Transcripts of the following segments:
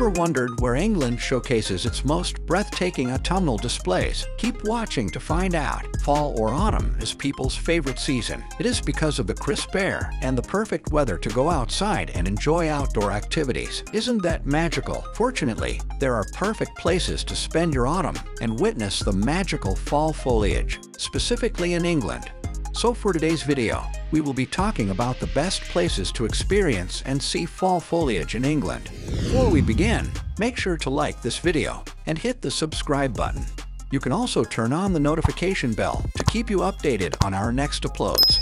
Ever wondered where England showcases its most breathtaking autumnal displays? Keep watching to find out. Fall or autumn is people's favorite season. It is because of the crisp air and the perfect weather to go outside and enjoy outdoor activities. Isn't that magical? Fortunately, there are perfect places to spend your autumn and witness the magical fall foliage, specifically in England. So for today's video, we will be talking about the best places to experience and see fall foliage in England. Before we begin, make sure to like this video and hit the subscribe button. You can also turn on the notification bell to keep you updated on our next uploads.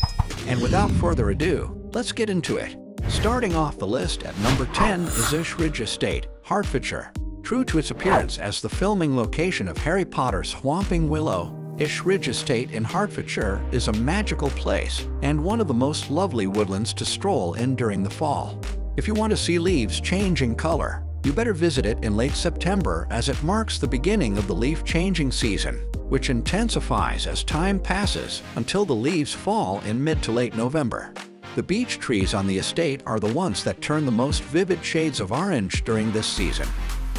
And without further ado, let's get into it. Starting off the list at number 10 is Ashridge Estate, Hertfordshire. True to its appearance as the filming location of Harry Potter's Whomping Willow, Ashridge Estate in Hertfordshire is a magical place and one of the most lovely woodlands to stroll in during the fall. If you want to see leaves changing color, you better visit it in late September as it marks the beginning of the leaf changing season, which intensifies as time passes until the leaves fall in mid to late November. The beech trees on the estate are the ones that turn the most vivid shades of orange during this season.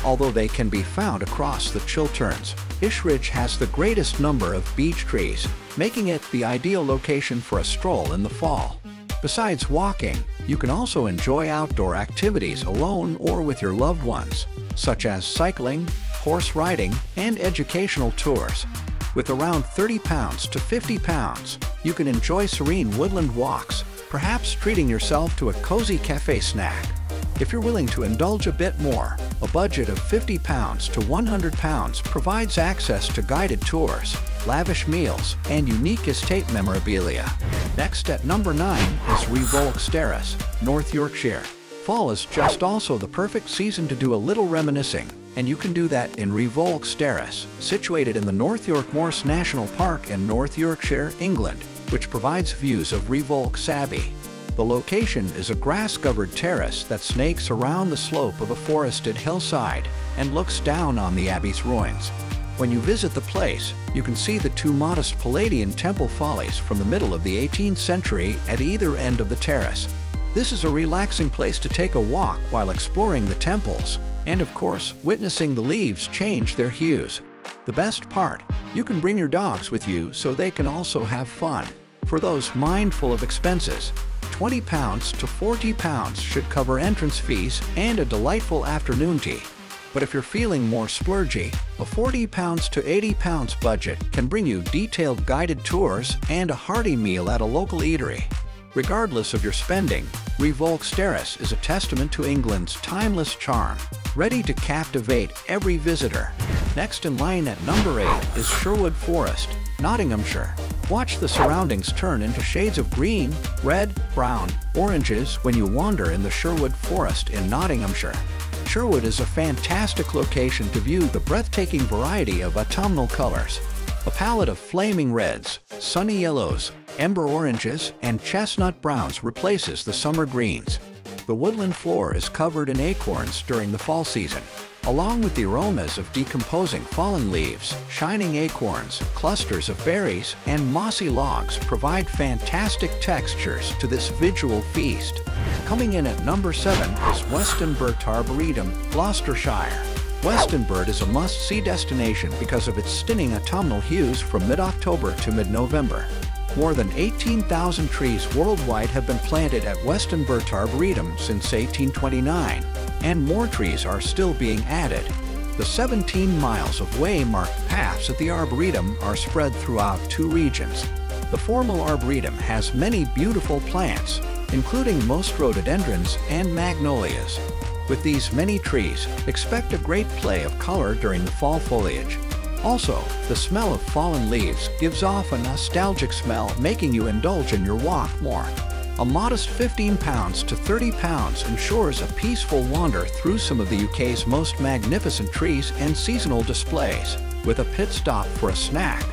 Although they can be found across the Chilterns, Ashridge has the greatest number of beech trees, making it the ideal location for a stroll in the fall. Besides walking, you can also enjoy outdoor activities alone or with your loved ones, such as cycling, horse riding, and educational tours. With around £30 to £50, you can enjoy serene woodland walks, perhaps treating yourself to a cozy cafe snack. If you're willing to indulge a bit more, a budget of £50 to £100 provides access to guided tours, lavish meals, and unique estate memorabilia. Next at number 9 is Rievaulx Terrace, North Yorkshire. Fall is just also the perfect season to do a little reminiscing, and you can do that in Rievaulx Terrace, situated in the North York Moors National Park in North Yorkshire, England, which provides views of Rievaulx Abbey. The location is a grass-covered terrace that snakes around the slope of a forested hillside and looks down on the abbey's ruins. When you visit the place, you can see the two modest Palladian temple follies from the middle of the 18th century at either end of the terrace. This is a relaxing place to take a walk while exploring the temples and, of course, witnessing the leaves change their hues. The best part, you can bring your dogs with you so they can also have fun. For those mindful of expenses, £20 to £40 should cover entrance fees and a delightful afternoon tea. But if you're feeling more splurgy, a £40 to £80 budget can bring you detailed guided tours and a hearty meal at a local eatery. Regardless of your spending, Rievaulx Terrace is a testament to England's timeless charm, ready to captivate every visitor. Next in line at number 8 is Sherwood Forest, Nottinghamshire. Watch the surroundings turn into shades of green, red, brown, oranges when you wander in the Sherwood Forest in Nottinghamshire. Sherwood is a fantastic location to view the breathtaking variety of autumnal colors. A palette of flaming reds, sunny yellows, ember oranges, and chestnut browns replaces the summer greens. The woodland floor is covered in acorns during the fall season, along with the aromas of decomposing fallen leaves. Shining acorns, clusters of berries, and mossy logs provide fantastic textures to this visual feast. Coming in at number 7 is Westonbirt Arboretum, Gloucestershire. Westonbirt is a must-see destination because of its stunning autumnal hues from mid-October to mid-November. More than 18,000 trees worldwide have been planted at Westonbirt Arboretum since 1829, and more trees are still being added. The 17 miles of way-marked paths at the Arboretum are spread throughout two regions. The formal Arboretum has many beautiful plants, including most rhododendrons and magnolias. With these many trees, expect a great play of color during the fall foliage. Also, the smell of fallen leaves gives off a nostalgic smell, making you indulge in your walk more. A modest £15 to £30 ensures a peaceful wander through some of the UK's most magnificent trees and seasonal displays, with a pit stop for a snack.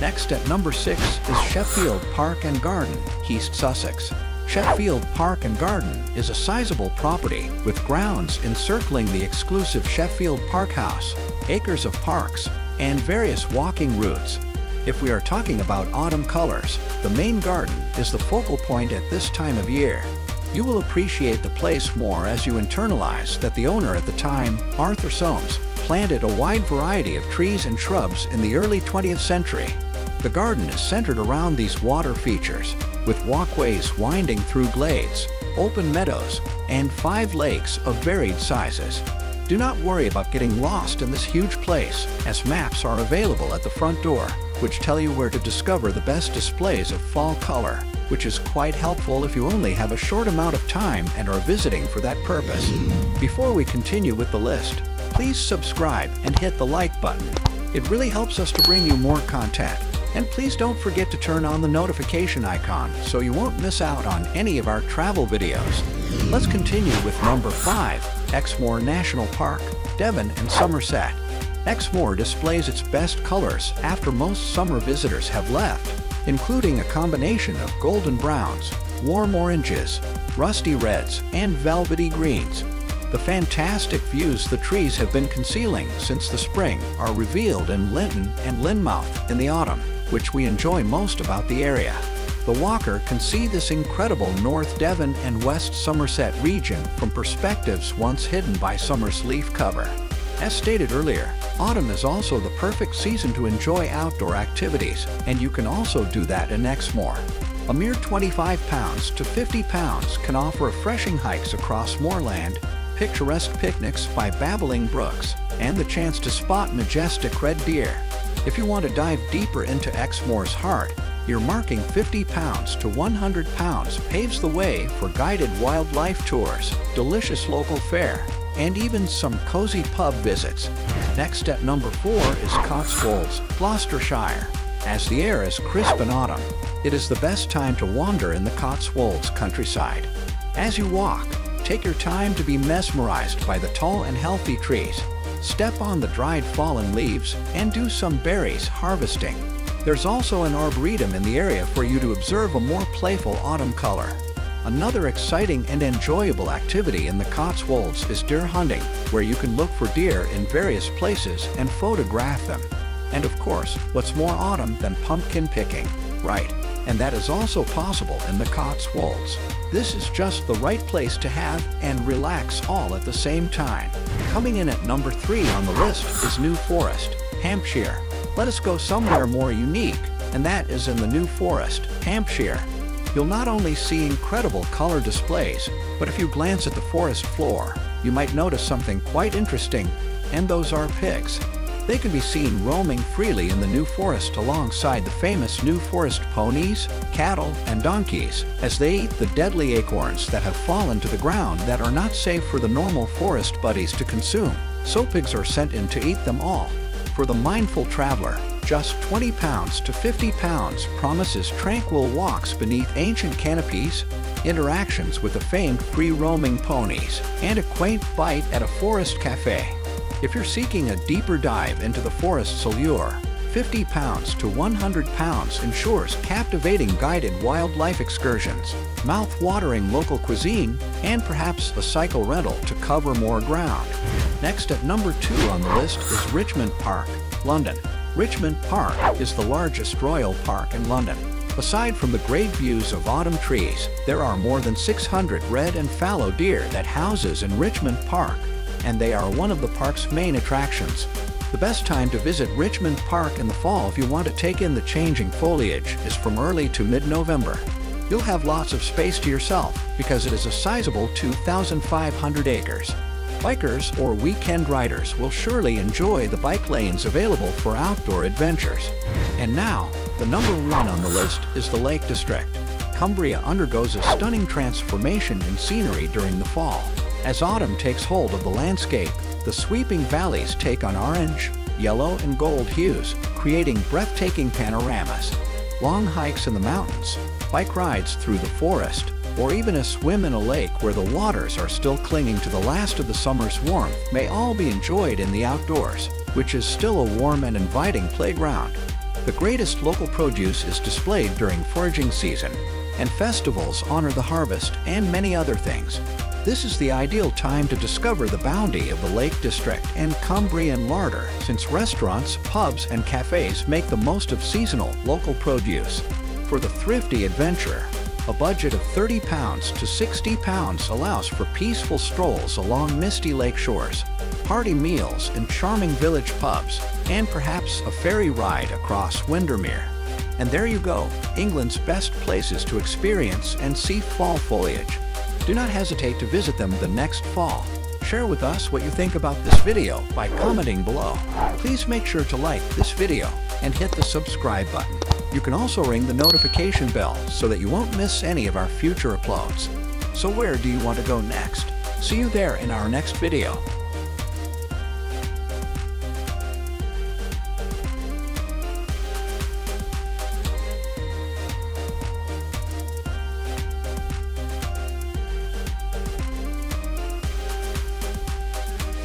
Next at number 6 is Sheffield Park and Garden, East Sussex. Sheffield Park and Garden is a sizable property with grounds encircling the exclusive Sheffield Park House, acres of parks, and various walking routes. If we are talking about autumn colors, the main garden is the focal point at this time of year. You will appreciate the place more as you internalize that the owner at the time, Arthur Soames, planted a wide variety of trees and shrubs in the early 20th century. The garden is centered around these water features, with walkways winding through glades, open meadows, and 5 lakes of varied sizes. Do not worry about getting lost in this huge place, as maps are available at the front door, which tell you where to discover the best displays of fall color, which is quite helpful if you only have a short amount of time and are visiting for that purpose. Before we continue with the list, please subscribe and hit the like button. It really helps us to bring you more content. And please don't forget to turn on the notification icon so you won't miss out on any of our travel videos. Let's continue with number 5, Exmoor National Park, Devon and Somerset. Exmoor displays its best colors after most summer visitors have left, including a combination of golden browns, warm oranges, rusty reds, and velvety greens. The fantastic views the trees have been concealing since the spring are revealed in Lynton and Lynmouth in the autumn, which we enjoy most about the area. The walker can see this incredible North Devon and West Somerset region from perspectives once hidden by summer's leaf cover. As stated earlier, autumn is also the perfect season to enjoy outdoor activities, and you can also do that in Exmoor. A mere £25 to £50 can offer refreshing hikes across moorland, picturesque picnics by babbling brooks, and the chance to spot majestic red deer. If you want to dive deeper into Exmoor's heart, earmarking £50 to £100 paves the way for guided wildlife tours, delicious local fare, and even some cozy pub visits. Next at number 4 is Cotswolds, Gloucestershire. As the air is crisp in autumn, it is the best time to wander in the Cotswolds countryside. As you walk, take your time to be mesmerized by the tall and healthy trees. Step on the dried fallen leaves and do some berries harvesting. There's also an arboretum in the area for you to observe a more playful autumn color. Another exciting and enjoyable activity in the Cotswolds is deer hunting, where you can look for deer in various places and photograph them. And of course, what's more autumn than pumpkin picking, right? And that is also possible in the Cotswolds. This is just the right place to have and relax all at the same time. Coming in at number 3 on the list is New Forest, Hampshire. Let us go somewhere more unique, and that is in the New Forest, Hampshire. You'll not only see incredible color displays, but if you glance at the forest floor, you might notice something quite interesting, and those are pigs. They can be seen roaming freely in the New Forest alongside the famous New Forest ponies, cattle, and donkeys, as they eat the deadly acorns that have fallen to the ground that are not safe for the normal forest buddies to consume, so pigs are sent in to eat them all. For the mindful traveler, just £20 to £50 promises tranquil walks beneath ancient canopies, interactions with the famed free-roaming ponies, and a quaint bite at a forest cafe. If you're seeking a deeper dive into the forest's allure, £50 to £100 ensures captivating guided wildlife excursions, mouth-watering local cuisine, and perhaps a cycle rental to cover more ground. Next at number 2 on the list is Richmond Park, London. Richmond Park is the largest royal park in London. Aside from the great views of autumn trees, there are more than 600 red and fallow deer that houses in Richmond Park, and they are one of the park's main attractions. The best time to visit Richmond Park in the fall if you want to take in the changing foliage is from early to mid-November. You'll have lots of space to yourself because it is a sizable 2,500 acres. Bikers or weekend riders will surely enjoy the bike lanes available for outdoor adventures. And now, the number 1 on the list is the Lake District. Cumbria undergoes a stunning transformation in scenery during the fall. As autumn takes hold of the landscape, the sweeping valleys take on orange, yellow, and gold hues, creating breathtaking panoramas. Long hikes in the mountains, bike rides through the forest, or even a swim in a lake where the waters are still clinging to the last of the summer's warmth may all be enjoyed in the outdoors, which is still a warm and inviting playground. The greatest local produce is displayed during foraging season, and festivals honor the harvest and many other things. This is the ideal time to discover the bounty of the Lake District and Cumbrian larder, since restaurants, pubs, and cafes make the most of seasonal local produce. For the thrifty adventurer, A budget of £30 to £60 allows for peaceful strolls along misty lake shores, hearty meals in charming village pubs, and perhaps a ferry ride across Windermere. And there you go, England's best places to experience and see fall foliage. Do not hesitate to visit them the next fall. Share with us what you think about this video by commenting below. Please make sure to like this video and hit the subscribe button. You can also ring the notification bell so that you won't miss any of our future uploads. So where do you want to go next? See you there in our next video.